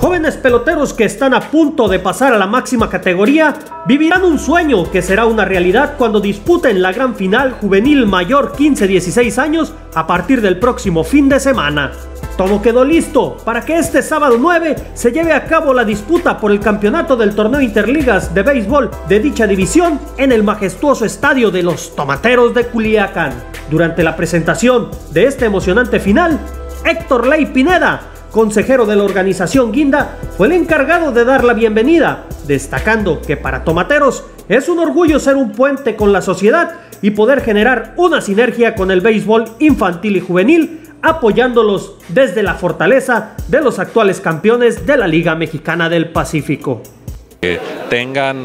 Jóvenes peloteros que están a punto de pasar a la máxima categoría vivirán un sueño que será una realidad cuando disputen la gran final juvenil mayor 15-16 años a partir del próximo fin de semana. Todo quedó listo para que este sábado 9 se lleve a cabo la disputa por el campeonato del torneo Interligas de béisbol de dicha división en el majestuoso estadio de los Tomateros de Culiacán. Durante la presentación de este emocionante final, Héctor Ley Pineda, consejero de la organización Guinda, fue el encargado de dar la bienvenida, destacando que para Tomateros es un orgullo ser un puente con la sociedad y poder generar una sinergia con el béisbol infantil y juvenil, apoyándolos desde la fortaleza de los actuales campeones de la Liga Mexicana del Pacífico. Que tengan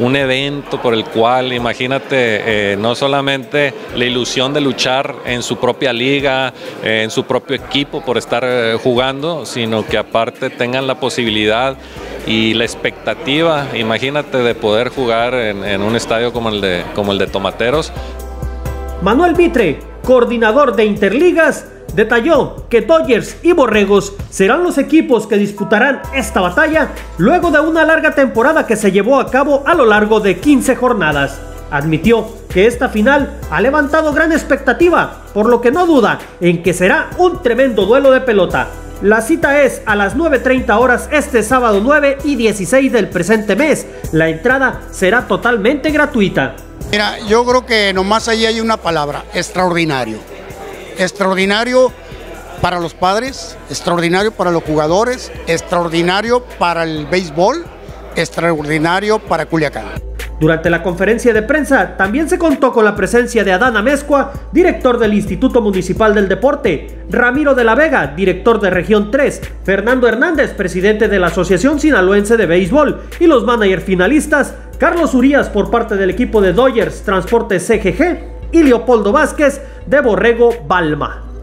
un evento por el cual, imagínate, no solamente la ilusión de luchar en su propia liga, en su propio equipo por estar jugando, sino que aparte tengan la posibilidad y la expectativa, imagínate, de poder jugar en un estadio como el de Tomateros. Manuel Vitre, coordinador de Interligas, detalló que Dodgers y Borregos serán los equipos que disputarán esta batalla luego de una larga temporada que se llevó a cabo a lo largo de 15 jornadas. Admitió que esta final ha levantado gran expectativa, por lo que no duda en que será un tremendo duelo de pelota. La cita es a las 9:30 horas este sábado 9 y 16 del presente mes. La entrada será totalmente gratuita. Mira, yo creo que nomás ahí hay una palabra: extraordinario. Extraordinario para los padres, extraordinario para los jugadores, extraordinario para el béisbol, extraordinario para Culiacán. Durante la conferencia de prensa también se contó con la presencia de Adán Amezcua, director del Instituto Municipal del Deporte, Ramiro de la Vega, director de Región 3, Fernando Hernández, presidente de la Asociación Sinaloense de Béisbol, y los managers finalistas, Carlos Urías por parte del equipo de Dodgers, Transporte CGG, y Leopoldo Vázquez de Borrego Balma.